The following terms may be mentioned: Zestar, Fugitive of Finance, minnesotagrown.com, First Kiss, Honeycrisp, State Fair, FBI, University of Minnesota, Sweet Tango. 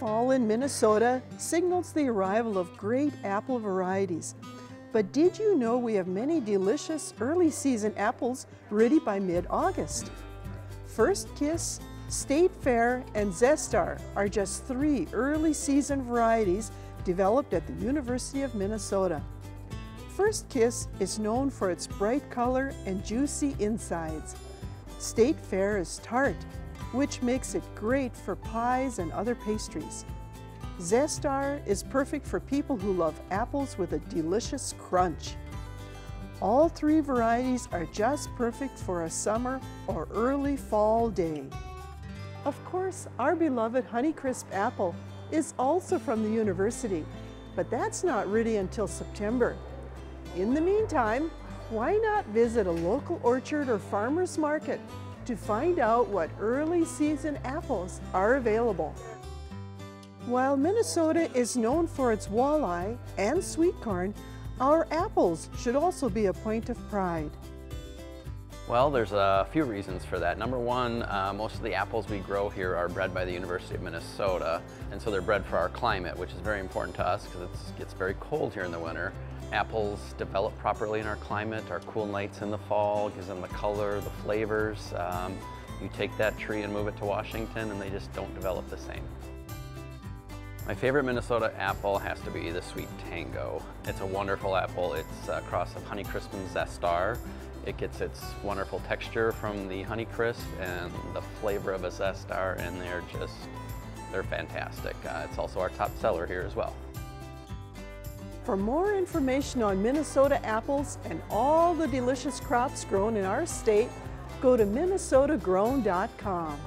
fall in Minnesota signals the arrival of great apple varieties. But did you know we have many delicious early season apples ready by mid-August? First Kiss, State Fair, and Zestar are just three early season varieties developed at the University of Minnesota. First Kiss is known for its bright color and juicy insides. State Fair is tart, which makes it great for pies and other pastries. Zestar is perfect for people who love apples with a delicious crunch. All three varieties are just perfect for a summer or early fall day. Of course, our beloved Honeycrisp apple is also from the university, but that's not ready until September. In the meantime, why not visit a local orchard or farmer's market to find out what early season apples are available. While Minnesota is known for its walleye and sweet corn, our apples should also be a point of pride. Well, there's a few reasons for that. Number one, most of the apples we grow here are bred by the University of Minnesota, and so they're bred for our climate, which is very important to us because it gets very cold here in the winter. Apples develop properly in our climate. Our cool nights in the fall gives them the color, the flavors. You take that tree and move it to Washington and they just don't develop the same. My favorite Minnesota apple has to be the Sweet Tango. It's a wonderful apple. It's a cross of Honeycrisp and Zestar. It gets its wonderful texture from the Honeycrisp and the flavor of a Zestar, and they're fantastic. It's also our top seller here as well. For more information on Minnesota apples and all the delicious crops grown in our state, go to minnesotagrown.com.